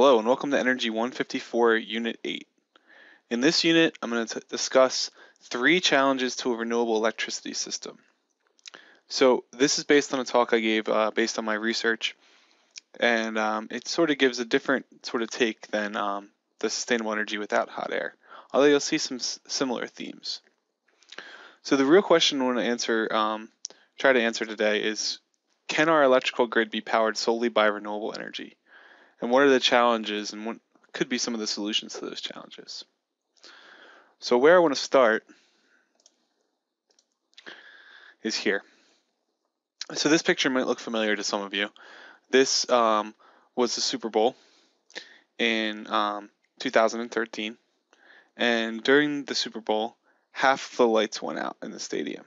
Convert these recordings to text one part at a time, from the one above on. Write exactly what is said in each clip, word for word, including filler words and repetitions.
Hello and welcome to Energy one fifty-four, Unit eight. In this unit, I'm going to discuss three challenges to a renewable electricity system. So this is based on a talk I gave uh, based on my research, and um, it sort of gives a different sort of take than um, the sustainable energy without hot air, although you'll see some s similar themes. So the real question I want to answer, um, try to answer today is, can our electrical grid be powered solely by renewable energy? And what are the challenges, and what could be some of the solutions to those challenges? So where I want to start is here. So this picture might look familiar to some of you. This um, was the Super Bowl in um, two thousand thirteen. And during the Super Bowl, half the lights went out in the stadium.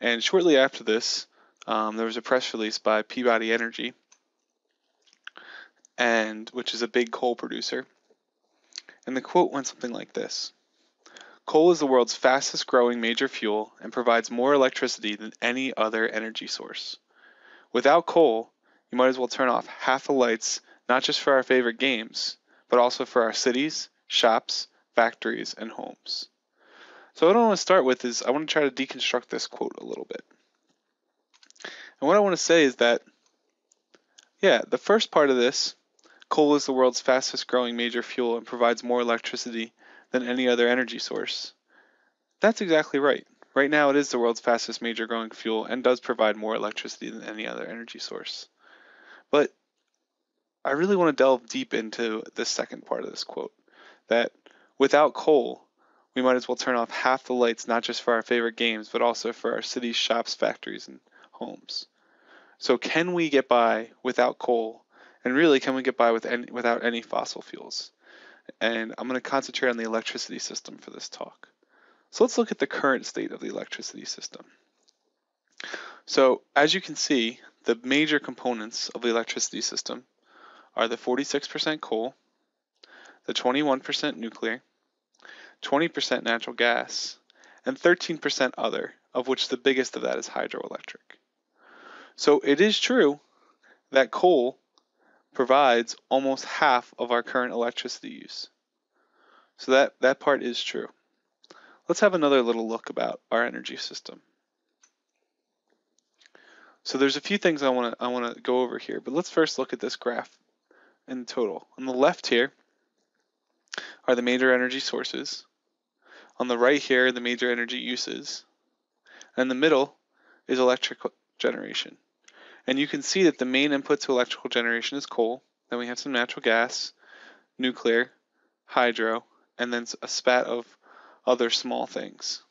And shortly after this, um, there was a press release by Peabody Energy, and which is a big coal producer. And the quote went something like this: "Coal is the world's fastest growing major fuel and provides more electricity than any other energy source. Without coal, you might as well turn off half the lights, not just for our favorite games, but also for our cities, shops, factories, and homes." So what I want to start with is I want to try to deconstruct this quote a little bit. And what I want to say is that, yeah, the first part of this, coal is the world's fastest growing major fuel and provides more electricity than any other energy source. That's exactly right. Right now it is the world's fastest major growing fuel and does provide more electricity than any other energy source. But I really want to delve deep into the second part of this quote, that without coal, we might as well turn off half the lights, not just for our favorite games, but also for our cities, shops, factories, and homes. So can we get by without coal? And really, can we get by with any, without any fossil fuels? And I'm going to concentrate on the electricity system for this talk. So let's look at the current state of the electricity system. So as you can see, the major components of the electricity system are the forty-six percent coal, the twenty-one percent nuclear, twenty percent natural gas, and thirteen percent other, of which the biggest of that is hydroelectric. So it is true that coal provides almost half of our current electricity use. So that, that part is true. Let's have another little look about our energy system. So there's a few things I want to I want to go over here, but let's first look at this graph in total. On the left here are the major energy sources. On the right here are the major energy uses. And in the middle is electric generation. And you can see that the main input to electrical generation is coal, then we have some natural gas, nuclear, hydro, and then a spat of other small things.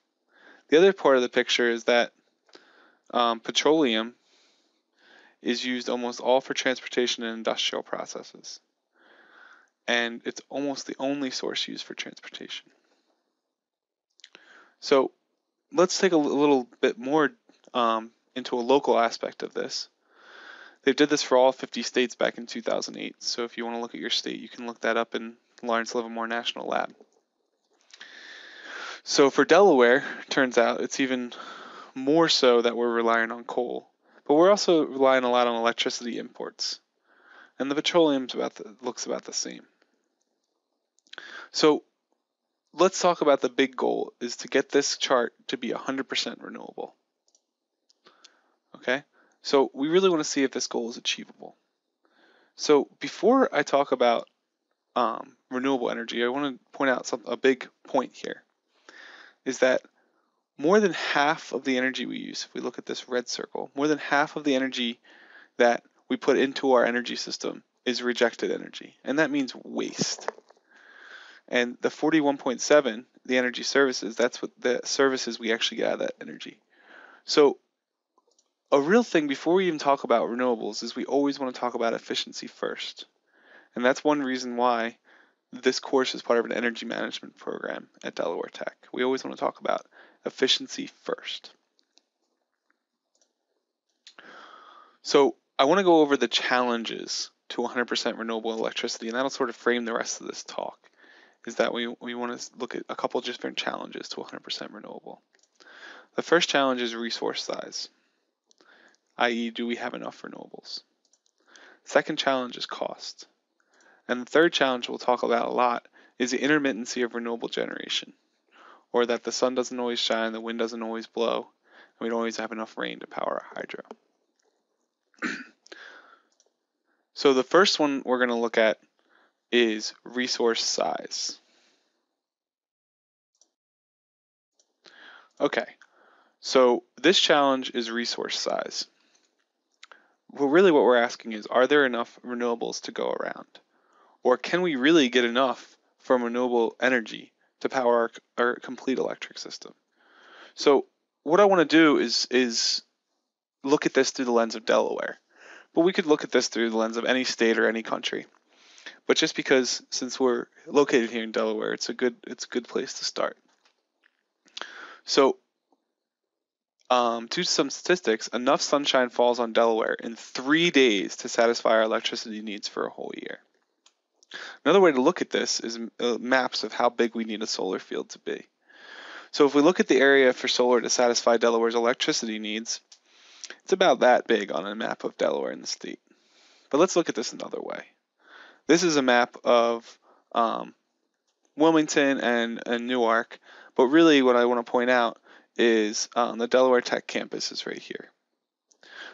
The other part of the picture is that um, petroleum is used almost all for transportation and industrial processes. And it's almost the only source used for transportation. So let's take a little bit more um, into a local aspect of this. They did this for all fifty states back in two thousand eight, so if you want to look at your state, you can look that up in Lawrence Livermore National Lab. So for Delaware, turns out it's even more so that we're relying on coal, but we're also relying a lot on electricity imports. And the petroleum looks about the same. So let's talk about the big goal, is to get this chart to be one hundred percent renewable. Okay? So we really want to see if this goal is achievable. So before I talk about um, renewable energy, I want to point out some, a big point here, is that more than half of the energy we use, if we look at this red circle, more than half of the energy that we put into our energy system is rejected energy, and that means waste. And the forty-one point seven, the energy services, that's what the services we actually get out of that energy. So a real thing before we even talk about renewables is we always want to talk about efficiency first. And that's one reason why this course is part of an energy management program at Delaware Tech. We always want to talk about efficiency first. So I want to go over the challenges to one hundred percent renewable electricity, and that'll sort of frame the rest of this talk, is that we, we want to look at a couple of different challenges to one hundred percent renewable. The first challenge is resource size, that is do we have enough renewables? Second challenge is cost. And the third challenge we'll talk about a lot is the intermittency of renewable generation, or that the sun doesn't always shine, the wind doesn't always blow, and we don't always have enough rain to power our hydro. So the first one we're going to look at is resource size. Okay, so this challenge is resource size. Well, really what we're asking is, are there enough renewables to go around? Or can we really get enough from renewable energy to power our, our complete electric system? So what I want to do is, is look at this through the lens of Delaware. But we could look at this through the lens of any state or any country. But just because, since we're located here in Delaware, it's a good it's a good place to start. So, um, to some statistics, enough sunshine falls on Delaware in three days to satisfy our electricity needs for a whole year. Another way to look at this is uh, maps of how big we need a solar field to be. So if we look at the area for solar to satisfy Delaware's electricity needs, it's about that big on a map of Delaware in the state. But let's look at this another way. This is a map of um, Wilmington and, and Newark, but really what I want to point out is um, the Delaware Tech campus is right here.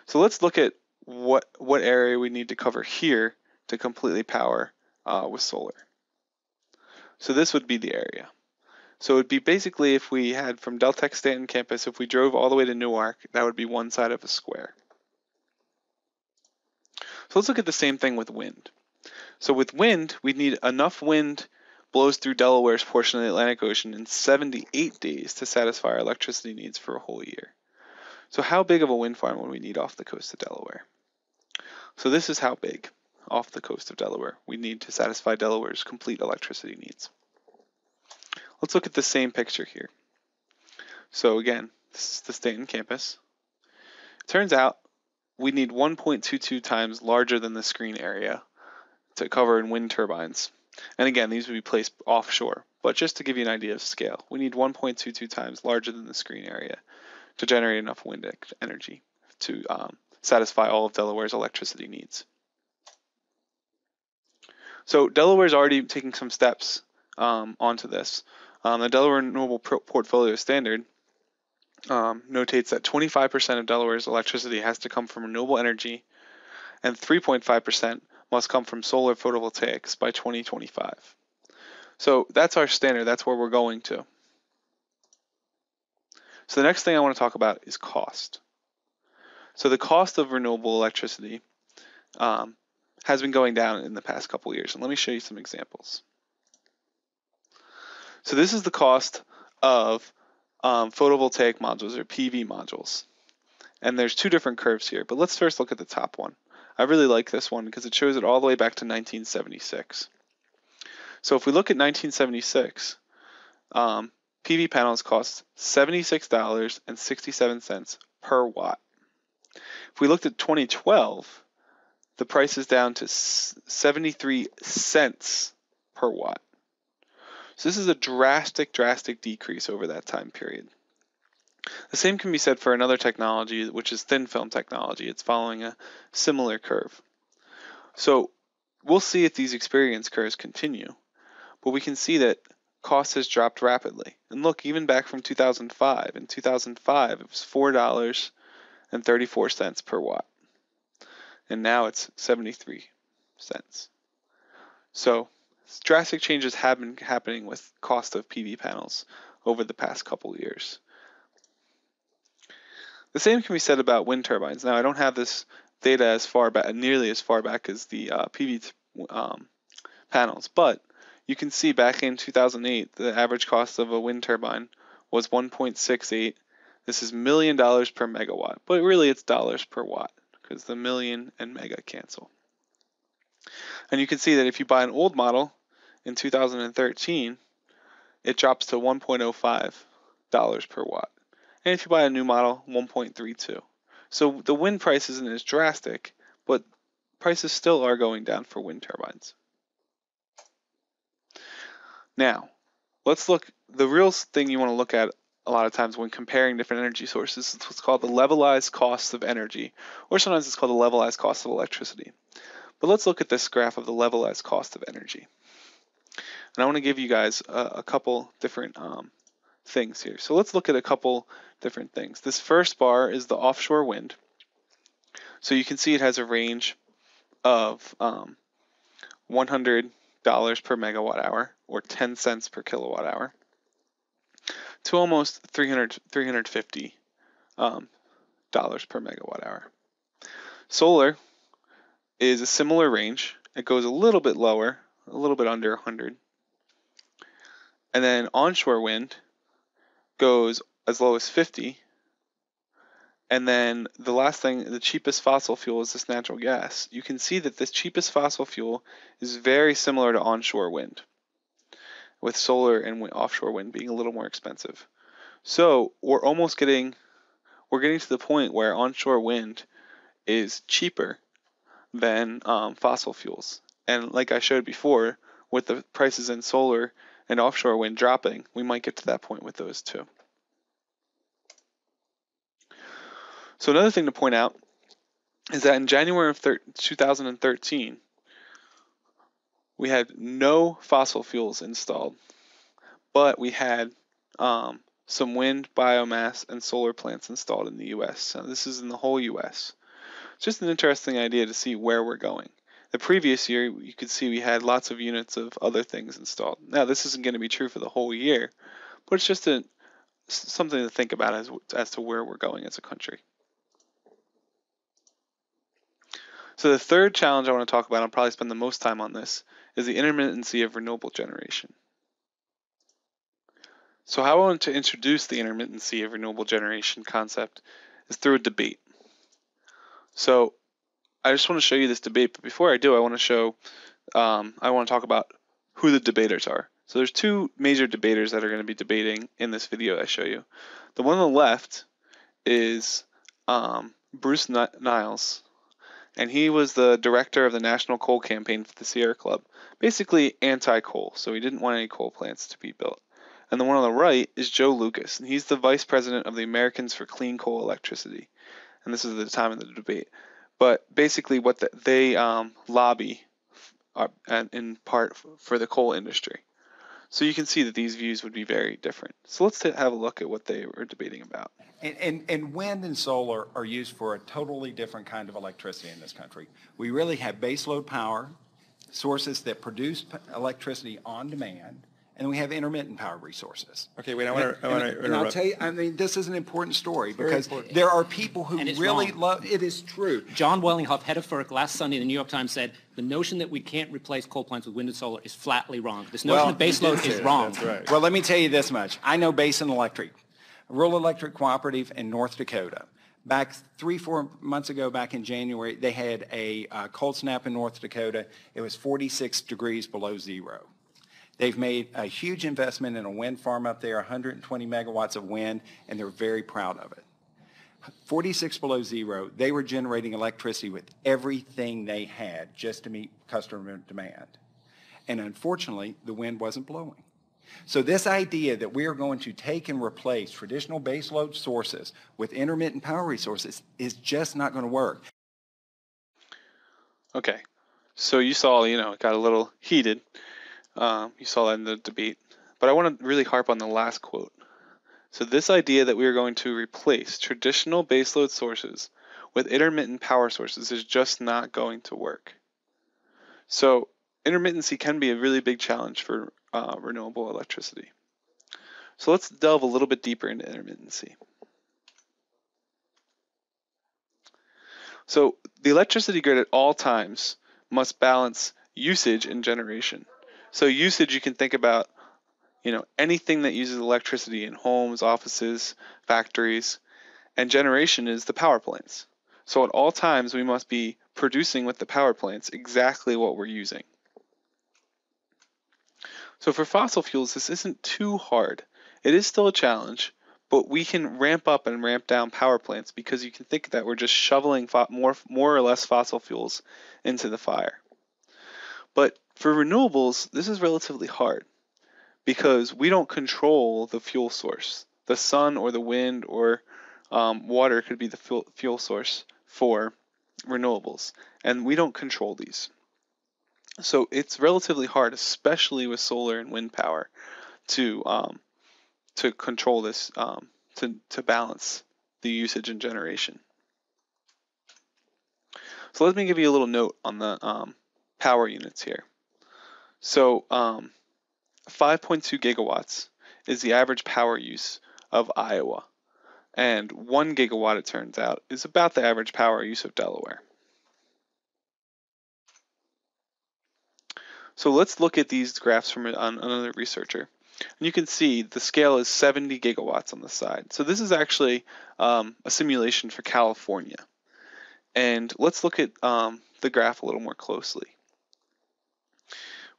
So let's look at what, what area we need to cover here to completely power uh, with solar. So this would be the area. So it would be basically, if we had from Del Tech Stanton campus, if we drove all the way to Newark, that would be one side of a square. So let's look at the same thing with wind. So with wind, we need enough wind blows through Delaware's portion of the Atlantic Ocean in seventy-eight days to satisfy our electricity needs for a whole year. So how big of a wind farm would we need off the coast of Delaware? So this is how big off the coast of Delaware we need to satisfy Delaware's complete electricity needs. Let's look at the same picture here. So again, this is the Stanton campus. It turns out we need one point two two times larger than the screen area to cover in wind turbines. And again, these would be placed offshore. But just to give you an idea of scale, we need one point two two times larger than the screen area to generate enough wind energy to um, satisfy all of Delaware's electricity needs. So Delaware's already taking some steps um, onto this. Um, the Delaware Renewable Portfolio Standard um, notates that twenty-five percent of Delaware's electricity has to come from renewable energy, and three point five percent must come from solar photovoltaics by twenty twenty-five. So that's our standard. That's where we're going to. So the next thing I want to talk about is cost. So the cost of renewable electricity um, has been going down in the past couple of years, and let me show you some examples. So this is the cost of um, photovoltaic modules, or P V modules. And there's two different curves here, but let's first look at the top one. I really like this one because it shows it all the way back to nineteen seventy-six. So if we look at nineteen seventy-six, um, P V panels cost seventy-six dollars and sixty-seven cents per watt. If we looked at twenty twelve, the price is down to seventy-three cents per watt. So this is a drastic, drastic decrease over that time period. The same can be said for another technology, which is thin film technology. It's following a similar curve. So we'll see if these experience curves continue, but we can see that cost has dropped rapidly. And look, even back from two thousand five, in two thousand five, it was four dollars and thirty-four cents per watt. And now it's seventy-three cents. So drastic changes have been happening with cost of P V panels over the past couple of years. The same can be said about wind turbines. Now, I don't have this data as far back, nearly as far back as the uh, P V um, panels, but you can see back in two thousand eight, the average cost of a wind turbine was one point six eight. This is million dollars per megawatt, but really it's dollars per watt because the million and mega cancel. And you can see that if you buy an old model in two thousand thirteen, it drops to one point oh five dollars per watt. And if you buy a new model, one point three two. So the wind price isn't as drastic, but prices still are going down for wind turbines. Now, let's look, the real thing you want to look at a lot of times when comparing different energy sources is what's called the levelized cost of energy, or sometimes it's called the levelized cost of electricity. But let's look at this graph of the levelized cost of energy. And I want to give you guys a, a couple different um, things here. So let's look at a couple different things. This first bar is the offshore wind. So you can see it has a range of um, one hundred dollars per megawatt hour or ten cents per kilowatt hour to almost three hundred, three hundred fifty dollars um, dollars per megawatt hour. Solar is a similar range. It goes a little bit lower, a little bit under one hundred. And then onshore wind goes as low as fifty. And then the last thing, the cheapest fossil fuel is this natural gas. You can see that this cheapest fossil fuel is very similar to onshore wind, with solar and offshore wind being a little more expensive. So we're almost getting, we're getting to the point where onshore wind is cheaper than um, fossil fuels. And like I showed before, with the prices in solar and offshore wind dropping, we might get to that point with those two. So another thing to point out is that in January of two thousand thirteen, we had no fossil fuels installed, but we had um, some wind, biomass, and solar plants installed in the U S. So this is in the whole U S. It's just an interesting idea to see where we're going. The previous year, you could see we had lots of units of other things installed. Now, this isn't going to be true for the whole year, but it's just a, something to think about as, as to where we're going as a country. So the third challenge I want to talk about, I'll probably spend the most time on this, is the intermittency of renewable generation. So how I want to introduce the intermittency of renewable generation concept is through a debate. So I just want to show you this debate, but before I do, I want to show, um, I want to talk about who the debaters are. So there's two major debaters that are going to be debating in this video I show you. The one on the left is um, Bruce Niles, and he was the director of the National Coal Campaign for the Sierra Club, basically anti-coal, so he didn't want any coal plants to be built. And the one on the right is Joe Lucas, and he's the vice president of the Americans for Clean Coal Electricity. And this is the time of the debate. But basically what the, they um, lobby are, and in part for the coal industry. So you can see that these views would be very different. So let's have a look at what they were debating about. And, and, and wind and solar are used for a totally different kind of electricity in this country. We really have baseload power, sources that produce electricity on demand, and we have intermittent power resources. Okay, wait, I want to interrupt. And I'll tell you, I mean, this is an important story because important. There are people who really love, it is true. John Wellinghoff, head of FERC, last Sunday in the New York Times said, the notion that we can't replace coal plants with wind and solar is flatly wrong. This notion well, of baseload is wrong. That's right. Well, let me tell you this much. I know Basin Electric, Rural Electric Cooperative in North Dakota. Back three, four months ago, back in January, they had a uh, cold snap in North Dakota. It was forty-six degrees below zero. They've made a huge investment in a wind farm up there, one hundred twenty megawatts of wind, and they're very proud of it. forty-six below zero, they were generating electricity with everything they had just to meet customer demand. And unfortunately, the wind wasn't blowing. So this idea that we are going to take and replace traditional baseload sources with intermittent power resources is just not going to work. Okay, so you saw, you know, it got a little heated. Um, you saw that in the debate, but I want to really harp on the last quote. So this idea that we are going to replace traditional baseload sources with intermittent power sources is just not going to work. So intermittency can be a really big challenge for uh, renewable electricity. So let's delve a little bit deeper into intermittency. So the electricity grid at all times must balance usage and generation. So usage, you can think about, you know, anything that uses electricity in homes, offices, factories, and generation is the power plants. So at all times, we must be producing with the power plants exactly what we're using. So for fossil fuels, this isn't too hard. It is still a challenge, but we can ramp up and ramp down power plants because you can think that we're just shoveling more, more or less fossil fuels into the fire. But for renewables, this is relatively hard because we don't control the fuel source. The sun or the wind or um, water could be the fuel, fuel source for renewables, and we don't control these. So it's relatively hard, especially with solar and wind power, to um, to control this, um, to, to balance the usage and generation. So let me give you a little note on the um, power units here. So um, five point two gigawatts is the average power use of Iowa, and one gigawatt, it turns out, is about the average power use of Delaware. So let's look at these graphs from another researcher. And you can see the scale is seventy gigawatts on the side. So this is actually um, a simulation for California. And let's look at um, the graph a little more closely.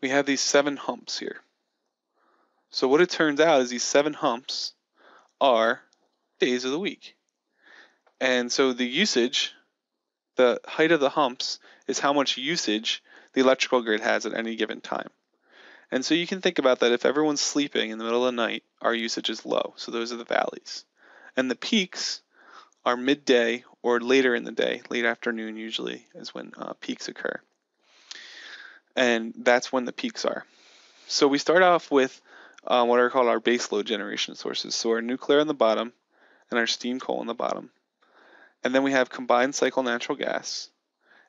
We have these seven humps here. So what it turns out is these seven humps are days of the week. And so the usage, the height of the humps, is how much usage the electrical grid has at any given time. And so you can think about that. If everyone's sleeping in the middle of the night, our usage is low. So those are the valleys. And the peaks are midday or later in the day. Late afternoon usually is when uh, peaks occur. And that's when the peaks are. So we start off with uh, what are called our baseload generation sources. So our nuclear on the bottom and our steam coal on the bottom. And then we have combined cycle natural gas.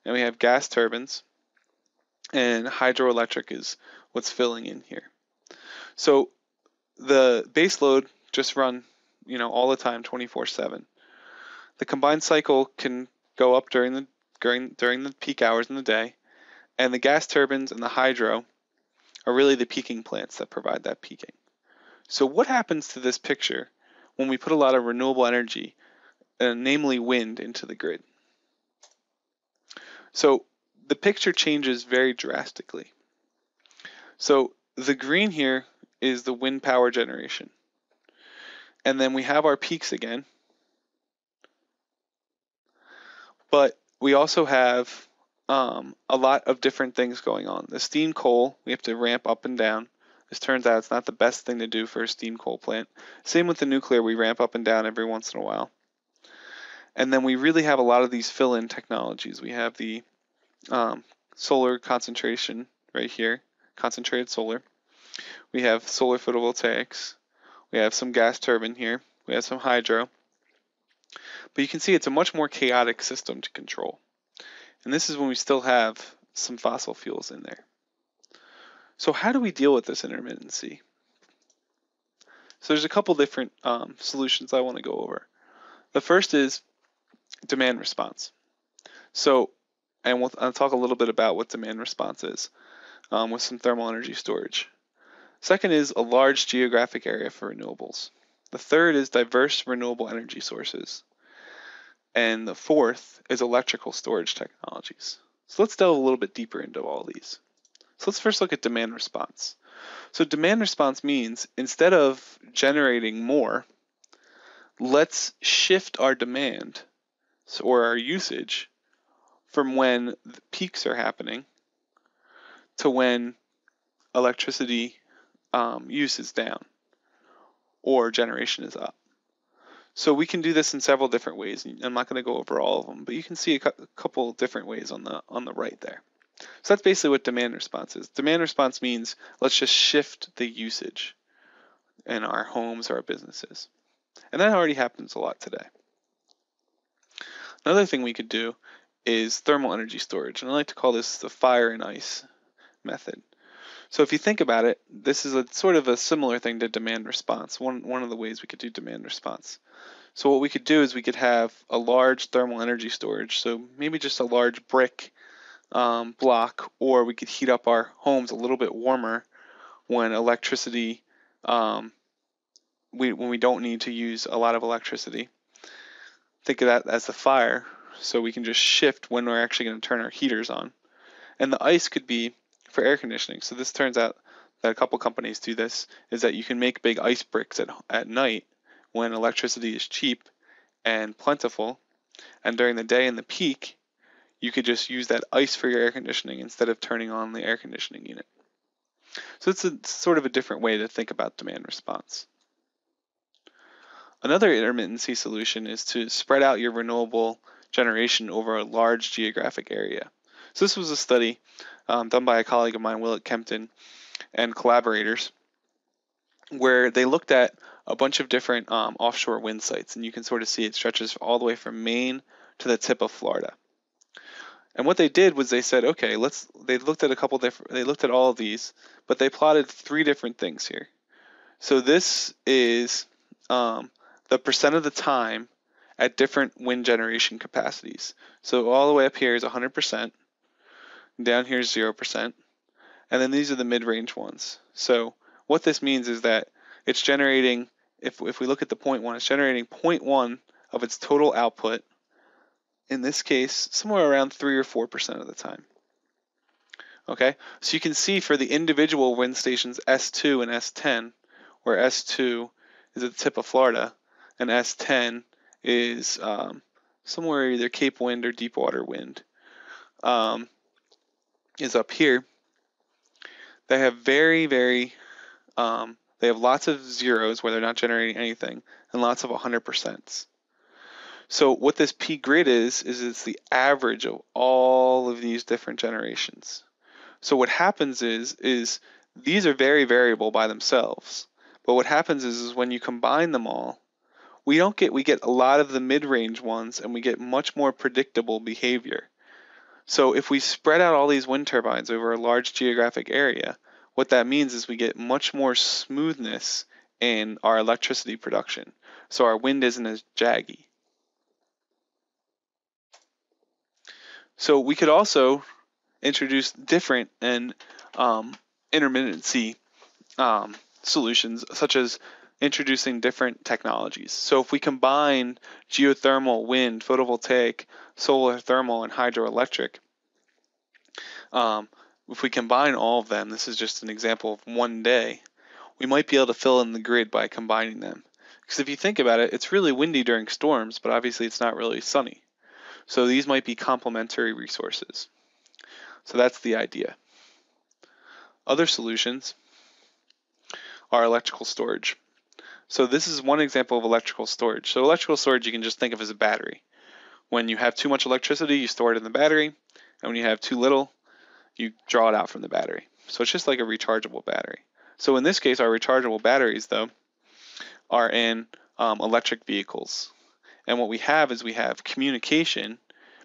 And we have gas turbines. And hydroelectric is what's filling in here. So the base load just run, you know, all the time, twenty-four seven. The combined cycle can go up during the during during the peak hours in the day, and the gas turbines and the hydro are really the peaking plants that provide that peaking. So what happens to this picture when we put a lot of renewable energy, uh, namely wind, into the grid? So the picture changes very drastically. So the green here is the wind power generation. And then we have our peaks again. But we also have um, a lot of different things going on. The steam coal, we have to ramp up and down. This turns out it's not the best thing to do for a steam coal plant. Same with the nuclear, we ramp up and down every once in a while. And then we really have a lot of these fill-in technologies. We have the Um, solar concentration right here, concentrated solar. We have solar photovoltaics. We have some gas turbine here. We have some hydro. But you can see it's a much more chaotic system to control. And this is when we still have some fossil fuels in there. So how do we deal with this intermittency? So there's a couple different um, solutions I want to go over. The first is demand response. So And we'll, I'll talk a little bit about what demand response is um, with some thermal energy storage. Second is a large geographic area for renewables. The third is diverse renewable energy sources. And the fourth is electrical storage technologies. So let's delve a little bit deeper into all these. So let's first look at demand response. So demand response means instead of generating more, let's shift our demand or our usage from when the peaks are happening to when electricity um, use is down or generation is up. So we can do this in several different ways. I'm not going to go over all of them, but you can see a, a couple different ways on the on the right there. So that's basically what demand response is. Demand response means let's just shift the usage in our homes or our businesses. And that already happens a lot today. Another thing we could do is thermal energy storage, and I like to call this the fire and ice method. So if you think about it, this is a sort of a similar thing to demand response, one, one of the ways we could do demand response. So what we could do is we could have a large thermal energy storage, so maybe just a large brick um, block, or we could heat up our homes a little bit warmer when electricity, um, we, when we don't need to use a lot of electricity. Think of that as the fire. So we can just shift when we're actually going to turn our heaters on. And the ice could be for air conditioning. So this turns out that a couple companies do this, is that you can make big ice bricks at, at night when electricity is cheap and plentiful. And during the day in the peak, you could just use that ice for your air conditioning instead of turning on the air conditioning unit. So it's a, sort of a different way to think about demand response. Another intermittency solution is to spread out your renewable generation over a large geographic area. So this was a study um, done by a colleague of mine, Willett Kempton, and collaborators, where they looked at a bunch of different um, offshore wind sites, and you can sort of see it stretches all the way from Maine to the tip of Florida. And what they did was they said, okay, let's. They looked at a couple different. They looked at all of these, but they plotted three different things here. So this is um, the percent of the time at different wind generation capacities. So all the way up here is one hundred percent. Down here is zero percent. And then these are the mid-range ones. So what this means is that it's generating, if, if we look at the point one, it's generating zero point one of its total output, in this case, somewhere around three or four percent of the time. Okay, so you can see for the individual wind stations S two and S ten, where S two is at the tip of Florida, and S ten is um, somewhere either Cape Wind or deep water wind, um, is up here. They have very, very, um, they have lots of zeros where they're not generating anything, and lots of one hundred percent. So what this P grid is, is it's the average of all of these different generations. So what happens is, is these are very variable by themselves. But what happens is, is when you combine them all, we don't get, we get a lot of the mid-range ones, and we get much more predictable behavior. So if we spread out all these wind turbines over a large geographic area, what that means is we get much more smoothness in our electricity production. So our wind isn't as jaggy. So we could also introduce different and um, intermittency um, solutions, such as introducing different technologies. So if we combine geothermal, wind, photovoltaic, solar thermal, and hydroelectric, um, if we combine all of them, this is just an example of one day, we might be able to fill in the grid by combining them. Because if you think about it, it's really windy during storms, but obviously it's not really sunny. So these might be complementary resources. So that's the idea. Other solutions are electrical storage. So this is one example of electrical storage. So electrical storage you can just think of as a battery. When you have too much electricity, you store it in the battery, and when you have too little, you draw it out from the battery. So it's just like a rechargeable battery. So in this case, our rechargeable batteries, though, are in um, electric vehicles. And what we have is we have communication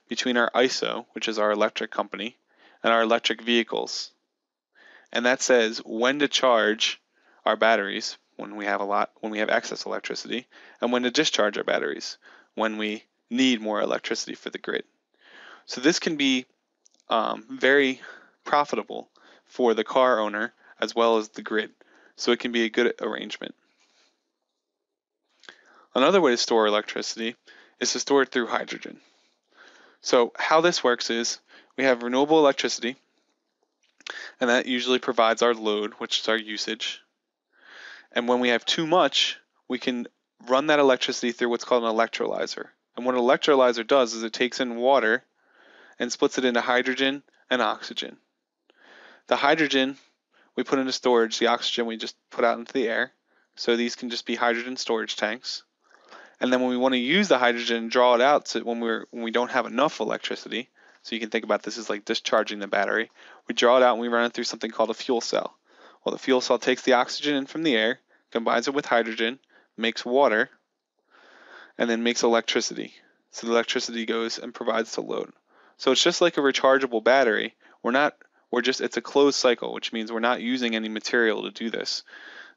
between our I S O, which is our electric company, and our electric vehicles. And that says when to charge our batteries when we have a lot, when we have excess electricity, and when to discharge our batteries when we need more electricity for the grid. So this can be um, very profitable for the car owner as well as the grid. So it can be a good arrangement. Another way to store electricity is to store it through hydrogen. So how this works is we have renewable electricity, and that usually provides our load, which is our usage. And when we have too much, we can run that electricity through what's called an electrolyzer. And what an electrolyzer does is it takes in water and splits it into hydrogen and oxygen. The hydrogen we put into storage, the oxygen we just put out into the air. So these can just be hydrogen storage tanks. And then when we want to use the hydrogen, draw it out so when we're when we don't have enough electricity, so you can think about this as like discharging the battery, we draw it out and we run it through something called a fuel cell. Well, the fuel cell takes the oxygen in from the air, combines it with hydrogen, makes water, and then makes electricity. So the electricity goes and provides the load. So it's just like a rechargeable battery. We're not we're just it's a closed cycle, which means we're not using any material to do this.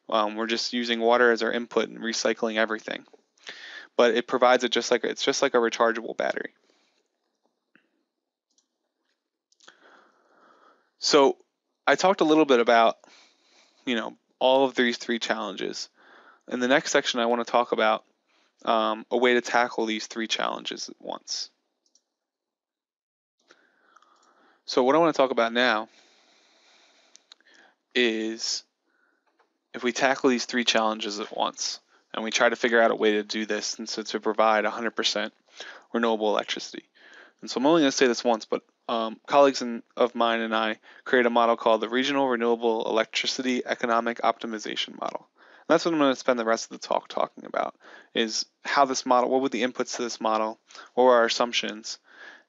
Um, we're just using water as our input and recycling everything. But it provides it just like it's just like a rechargeable battery. So I talked a little bit about, you know, all of these three challenges. In the next section, I want to talk about um, a way to tackle these three challenges at once. So what I want to talk about now is if we tackle these three challenges at once, and we try to figure out a way to do this, and so to provide one hundred percent renewable electricity. And so I'm only going to say this once, but um, colleagues in, of mine and I create a model called the Regional Renewable Electricity Economic Optimization Model. And that's what I'm going to spend the rest of the talk talking about, is how this model, what were the inputs to this model, what were our assumptions,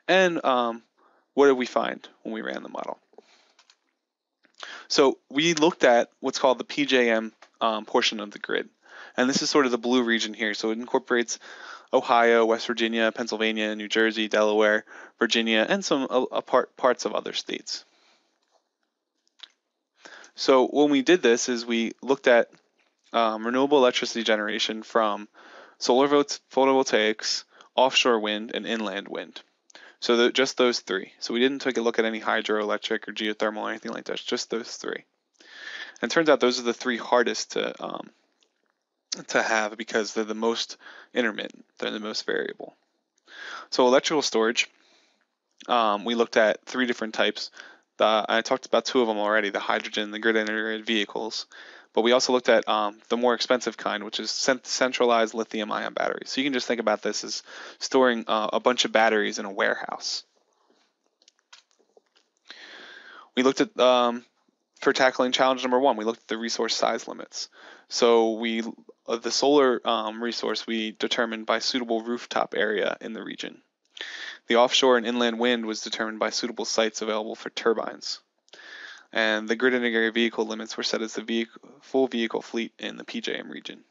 and um, what did we find when we ran the model? So we looked at what's called the P J M um, portion of the grid. And this is sort of the blue region here. So it incorporates Ohio, West Virginia, Pennsylvania, New Jersey, Delaware, Virginia, and some uh, part, parts of other states. So when we did this is we looked at um, renewable electricity generation from solar photovoltaics, offshore wind, and inland wind. So the, just those three. So we didn't take a look at any hydroelectric or geothermal or anything like that, just those three. And it turns out those are the three hardest to um, to have because they're the most intermittent, they're the most variable. So electrical storage, um, we looked at three different types. The, I talked about two of them already, the hydrogen, the grid integrated vehicles, but we also looked at um, the more expensive kind, which is centralized lithium ion batteries. So you can just think about this as storing uh, a bunch of batteries in a warehouse. We looked at, um, for tackling challenge number one, we looked at the resource size limits. So we uh, the solar um, resource we determined by suitable rooftop area in the region. The offshore and inland wind was determined by suitable sites available for turbines. And the grid integrated vehicle limits were set as the vehicle, full vehicle fleet in the P J M region.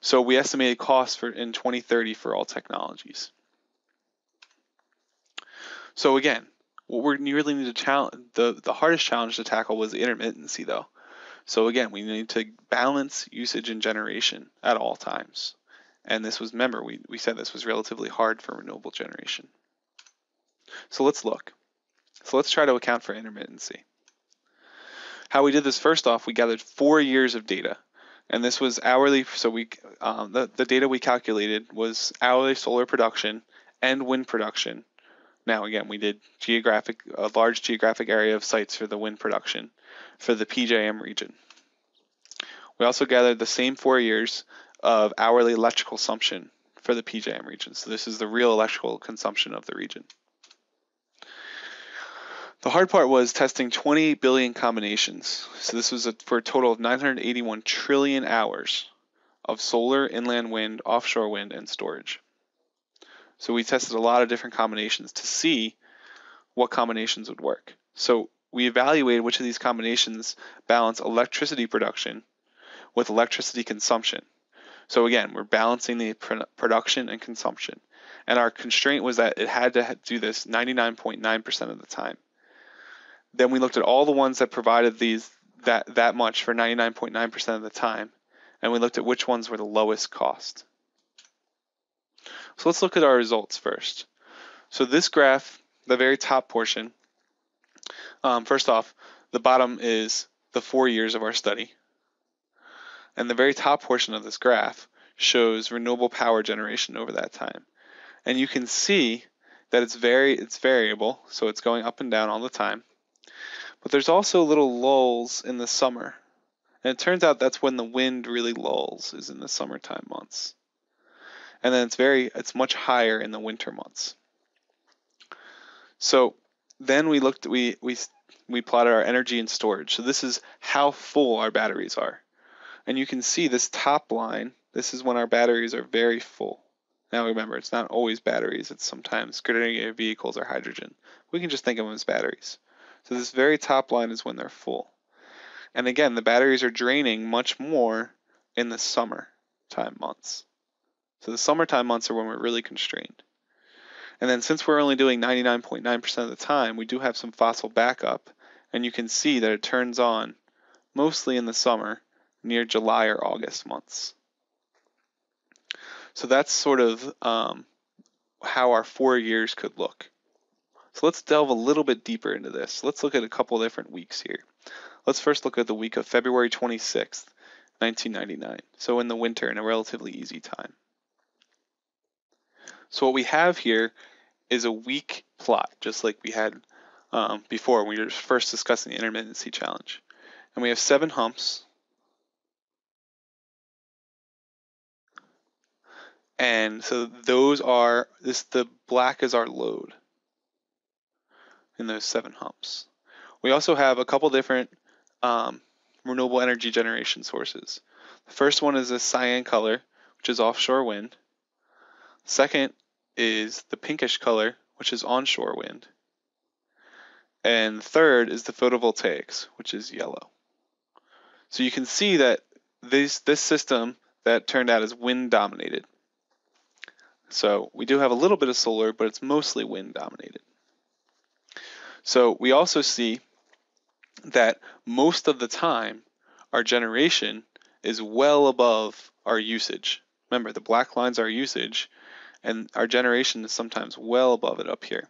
So we estimated costs for, in twenty thirty for all technologies. So again, what we really need to challenge, the, the hardest challenge to tackle was intermittency though. So again, we need to balance usage and generation at all times. And this was, remember, we, we said this was relatively hard for renewable generation. So let's look. So let's try to account for intermittency. How we did this, first off, we gathered four years of data. And this was hourly, so we um, the, the data we calculated was hourly solar production and wind production. Now again, we did geographic, a large geographic area of sites for the wind production for the P J M region. We also gathered the same four years of hourly electrical consumption for the P J M region. So this is the real electrical consumption of the region. The hard part was testing twenty billion combinations. So this was a, for a total of nine hundred eighty-one trillion hours of solar, inland wind, offshore wind, and storage. So we tested a lot of different combinations to see what combinations would work. So we evaluated which of these combinations balance electricity production with electricity consumption. So again, we're balancing the production and consumption. And our constraint was that it had to do this ninety-nine point nine percent of the time. Then we looked at all the ones that provided these that, that much for ninety-nine point nine percent of the time. And we looked at which ones were the lowest cost. So let's look at our results first. So this graph, the very top portion, um, first off, the bottom is the four years of our study. And the very top portion of this graph shows renewable power generation over that time. And you can see that it's very it's variable, so it's going up and down all the time. But there's also little lulls in the summer. And it turns out that's when the wind really lulls, is in the summertime months. And then it's very it's much higher in the winter months. So then we looked we we we plotted our energy and storage. So this is how full our batteries are. And you can see this top line, this is when our batteries are very full. Now remember, it's not always batteries, it's sometimes grid integrated vehicles or hydrogen. We can just think of them as batteries. So this very top line is when they're full. And again, the batteries are draining much more in the summertime months. So the summertime months are when we're really constrained. And then since we're only doing ninety-nine point nine percent of the time, we do have some fossil backup, and you can see that it turns on mostly in the summer, near July or August months. So that's sort of um, how our four years could look. So let's delve a little bit deeper into this. Let's look at a couple different weeks here. Let's first look at the week of February twenty-sixth, nineteen ninety-nine. So in the winter, in a relatively easy time. So what we have here is a week plot, just like we had um, before when we were first discussing the intermittency challenge. And we have seven humps. And so those are, this the black is our load in those seven humps. We also have a couple different um, renewable energy generation sources. The first one is a cyan color, which is offshore wind. Second is the pinkish color, which is onshore wind. And third is the photovoltaics, which is yellow. So you can see that this, this system that turned out is wind dominated. So we do have a little bit of solar, but it's mostly wind dominated. So we also see that most of the time, our generation is well above our usage. Remember, the black line's our usage, and our generation is sometimes well above it up here.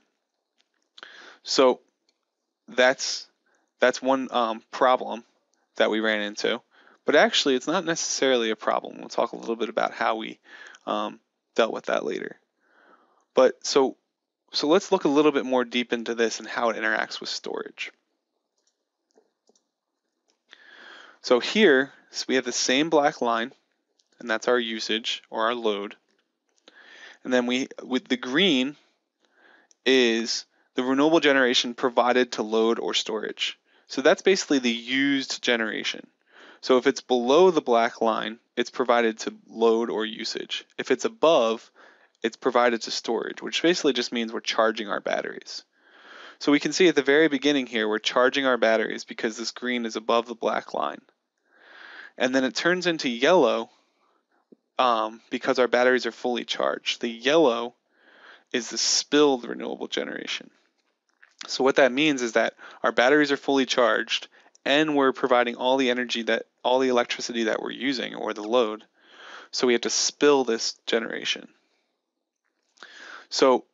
So that's, that's one um, problem that we ran into. But actually, it's not necessarily a problem. We'll talk a little bit about how we um, dealt with that later. But so, so let's look a little bit more deep into this and how it interacts with storage. So here, so we have the same black line, and that's our usage or our load. And then we, with the green, is the renewable generation provided to load or storage. So that's basically the used generation. So if it's below the black line, it's provided to load or usage. If it's above, it's provided to storage, which basically just means we're charging our batteries. So we can see at the very beginning here, we're charging our batteries because this green is above the black line. And then it turns into yellow um, because our batteries are fully charged. The yellow is the spilled renewable generation. So what that means is that our batteries are fully charged and we're providing all the energy that, all the electricity that we're using or the load. So we have to spill this generation. So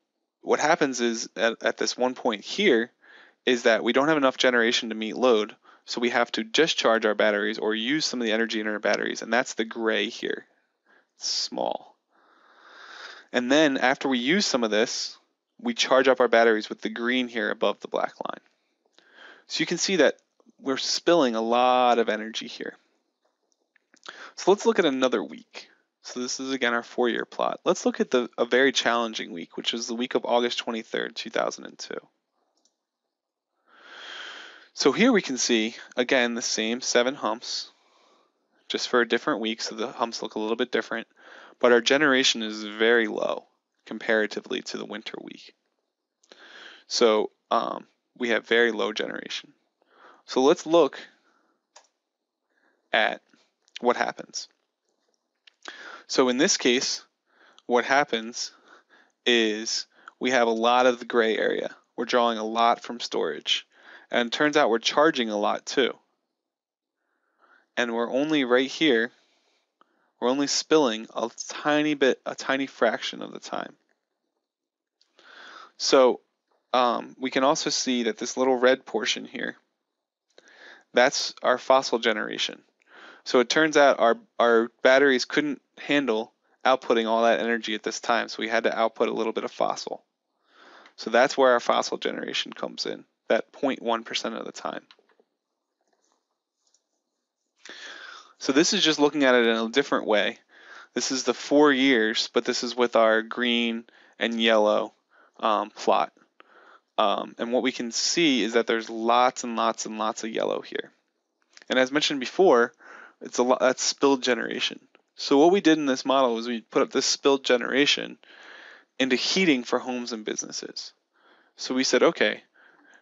what happens is at, at this one point here is that we don't have enough generation to meet load. So we have to just charge our batteries or use some of the energy in our batteries. And that's the gray here. It's small. And then after we use some of this, we charge up our batteries with the green here above the black line. So you can see that we're spilling a lot of energy here. So let's look at another week. So this is again our four-year plot. Let's look at the, a very challenging week, which is the week of August twenty-third, two thousand two. So here we can see, again, the same seven humps, just for a different week, so the humps look a little bit different, but our generation is very low comparatively to the winter week. So um, we have very low generation. So let's look at what happens. So in this case, what happens is we have a lot of the gray area. We're drawing a lot from storage. And it turns out we're charging a lot too. And we're only right here, we're only spilling a tiny bit, a tiny fraction of the time. So um, we can also see that this little red portion here, that's our fossil generation. So it turns out our, our batteries couldn't handle outputting all that energy at this time, so we had to output a little bit of fossil. So that's where our fossil generation comes in, that zero point one percent of the time. So this is just looking at it in a different way. This is the four years, but this is with our green and yellow um, plot. Um, and what we can see is that there's lots and lots and lots of yellow here. And as mentioned before, it's a lot, that's spilled generation. So what we did in this model is we put up this spilled generation into heating for homes and businesses. So we said, okay,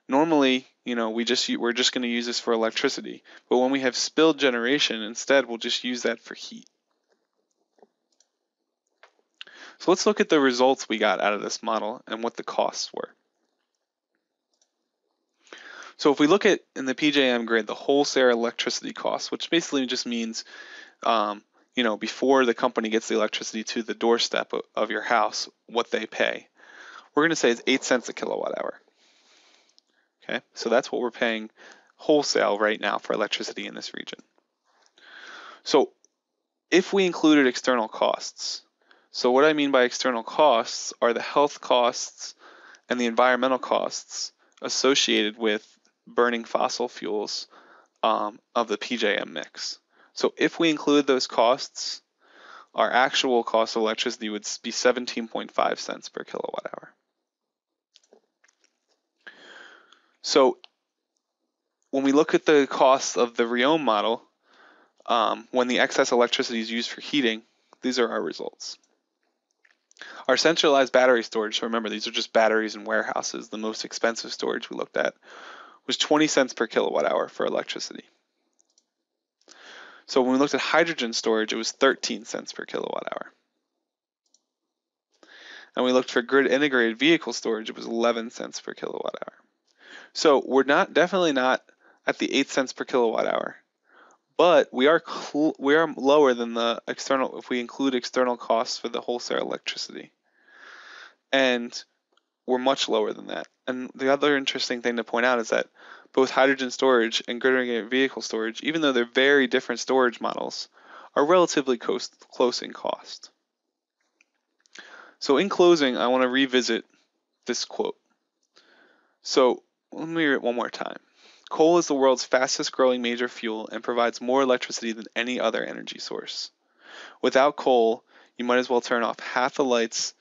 normally, you know, we just we're just going to use this for electricity, but when we have spilled generation, instead we'll just use that for heat. So let's look at the results we got out of this model and what the costs were. So if we look at in the P J M grid the wholesale electricity costs, which basically just means, um, you know, before the company gets the electricity to the doorstep of, of your house, what they pay, we're going to say it's eight cents a kilowatt hour. Okay, so that's what we're paying wholesale right now for electricity in this region. So if we included external costs, so what I mean by external costs are the health costs and the environmental costs associated with burning fossil fuels um, of the P J M mix. So if we include those costs, our actual cost of electricity would be seventeen point five cents per kilowatt hour. So when we look at the costs of the Riom model, um, when the excess electricity is used for heating, these are our results. Our centralized battery storage, so remember these are just batteries in warehouses, the most expensive storage we looked at, was twenty cents per kilowatt hour for electricity. So when we looked at hydrogen storage, it was thirteen cents per kilowatt hour. And we looked for grid integrated vehicle storage, it was eleven cents per kilowatt hour. So we're not definitely not at the eight cents per kilowatt hour, but we are we are lower than the external if we include external costs for the wholesale electricity. And we're much lower than that. And the other interesting thing to point out is that both hydrogen storage and grid integrated vehicle storage, even though they're very different storage models, are relatively close, close in cost. So in closing, I want to revisit this quote. So let me read it one more time. Coal is the world's fastest growing major fuel and provides more electricity than any other energy source. Without coal, you might as well turn off half the lights,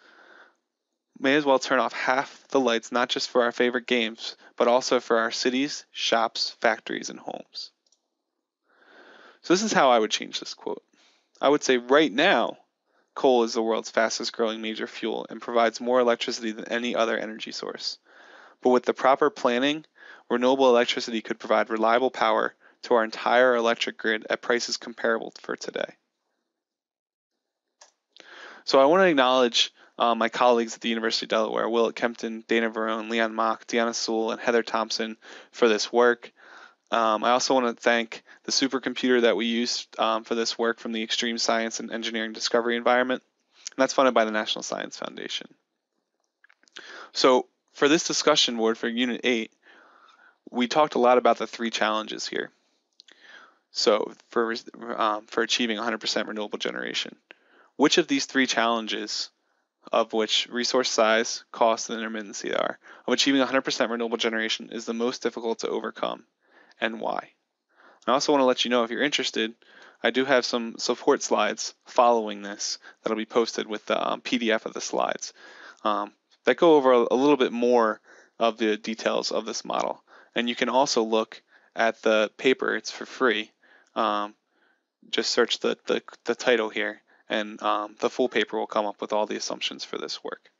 may as well turn off half the lights, not just for our favorite games, but also for our cities, shops, factories, and homes. So this is how I would change this quote. I would say right now, coal is the world's fastest growing major fuel and provides more electricity than any other energy source. But with the proper planning, renewable electricity could provide reliable power to our entire electric grid at prices comparable for today. So I want to acknowledge uh, my colleagues at the University of Delaware, Willett Kempton, Dana Verone, Leon Mach, Deanna Sewell, and Heather Thompson for this work. Um, I also want to thank the supercomputer that we used um, for this work from the Extreme Science and Engineering Discovery Environment, and that's funded by the National Science Foundation. So for this discussion board for Unit eight, we talked a lot about the three challenges here. So for, um, for achieving one hundred percent renewable generation, which of these three challenges, of which resource size, cost, and intermittency are, of achieving one hundred percent renewable generation is the most difficult to overcome? And why? I also want to let you know, if you're interested, I do have some support slides following this that'll be posted with the um, P D F of the slides um, that go over a, a little bit more of the details of this model. And you can also look at the paper, it's for free. Um, just search the, the, the title here, and um, the full paper will come up with all the assumptions for this work.